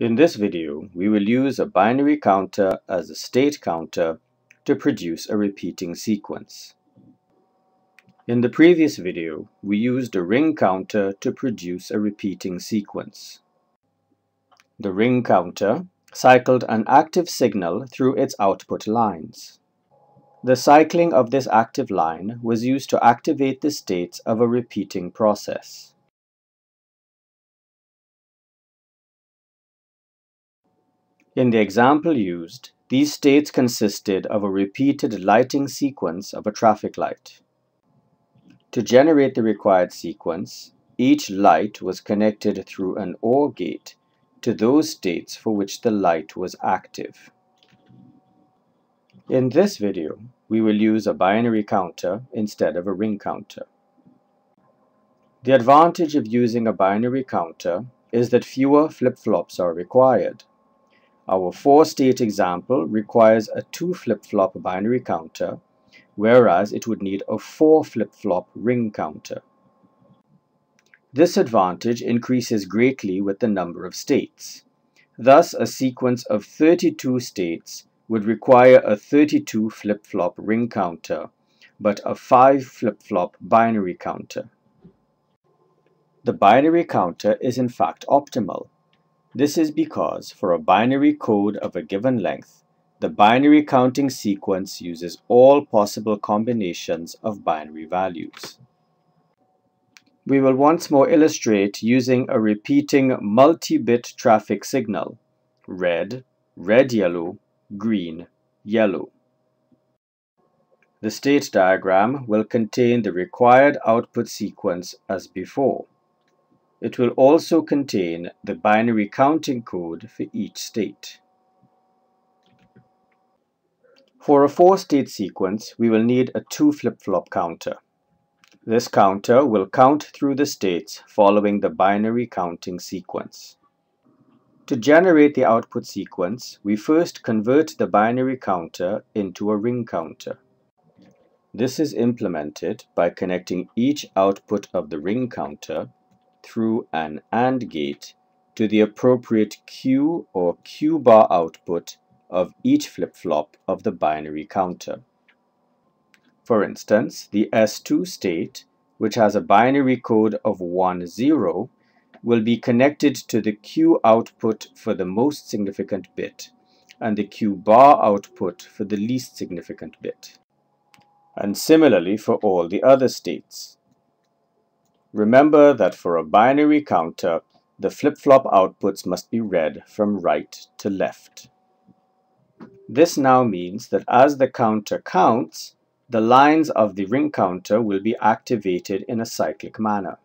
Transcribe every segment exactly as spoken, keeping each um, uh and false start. In this video, we will use a binary counter as a state counter to produce a repeating sequence. In the previous video, we used a ring counter to produce a repeating sequence. The ring counter cycled an active signal through its output lines. The cycling of this active line was used to activate the states of a repeating process. In the example used, these states consisted of a repeated lighting sequence of a traffic light. To generate the required sequence, each light was connected through an OR gate to those states for which the light was active. In this video, we will use a binary counter instead of a ring counter. The advantage of using a binary counter is that fewer flip-flops are required. Our four-state example requires a two flip-flop binary counter, whereas it would need a four flip-flop ring counter. This advantage increases greatly with the number of states. Thus, a sequence of thirty-two states would require a thirty-two flip-flop ring counter, but a five flip-flop binary counter. The binary counter is in fact optimal. This is because for a binary code of a given length, the binary counting sequence uses all possible combinations of binary values. We will once more illustrate using a repeating multi-bit traffic signal: red, red-yellow, green, yellow. The state diagram will contain the required output sequence as before. It will also contain the binary counting code for each state. For a four-state sequence, we will need a two flip-flop counter. This counter will count through the states following the binary counting sequence. To generate the output sequence, we first convert the binary counter into a ring counter. This is implemented by connecting each output of the ring counter through an AND gate to the appropriate Q or Q bar output of each flip-flop of the binary counter. For instance, the S two state, which has a binary code of one, zero, will be connected to the Q output for the most significant bit and the Q bar output for the least significant bit. And similarly for all the other states. Remember that for a binary counter, the flip-flop outputs must be read from right to left. This now means that as the counter counts, the lines of the ring counter will be activated in a cyclic manner.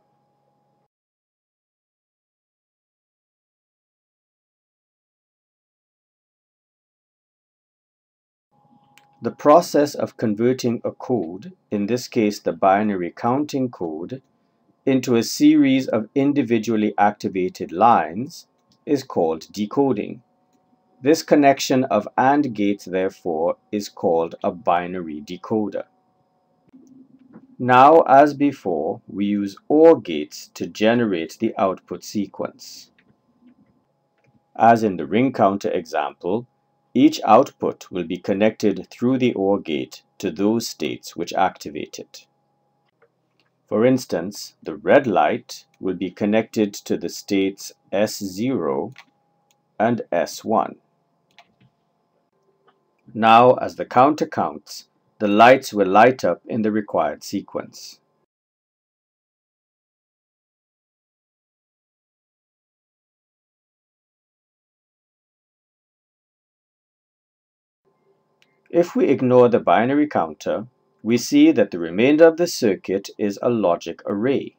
The process of converting a code, in this case the binary counting code, into a series of individually activated lines is called decoding. This connection of AND gates, therefore, is called a binary decoder. Now, as before, we use OR gates to generate the output sequence. As in the ring counter example, each output will be connected through the OR gate to those states which activate it. For instance, the red light will be connected to the states S zero and S one. Now, as the counter counts, the lights will light up in the required sequence. If we ignore the binary counter, we see that the remainder of the circuit is a logic array.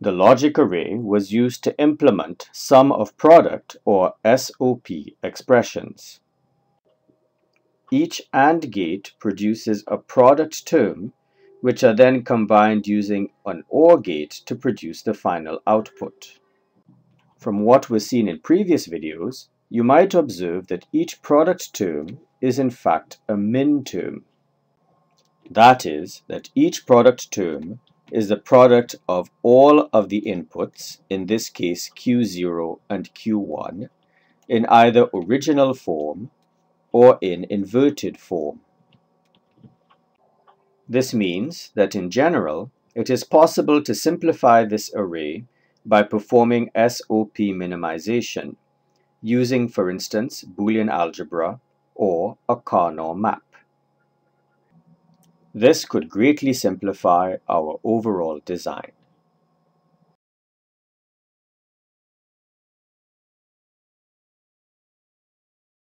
The logic array was used to implement sum of product or S O P expressions. Each AND gate produces a product term, which are then combined using an OR gate to produce the final output. From what was seen in previous videos, you might observe that each product term is in fact a min term. That is, that each product term is the product of all of the inputs, in this case Q zero and Q one, in either original form or in inverted form. This means that in general, it is possible to simplify this array by performing S O P minimization, using, for instance, Boolean algebra or a Carnot map. This could greatly simplify our overall design.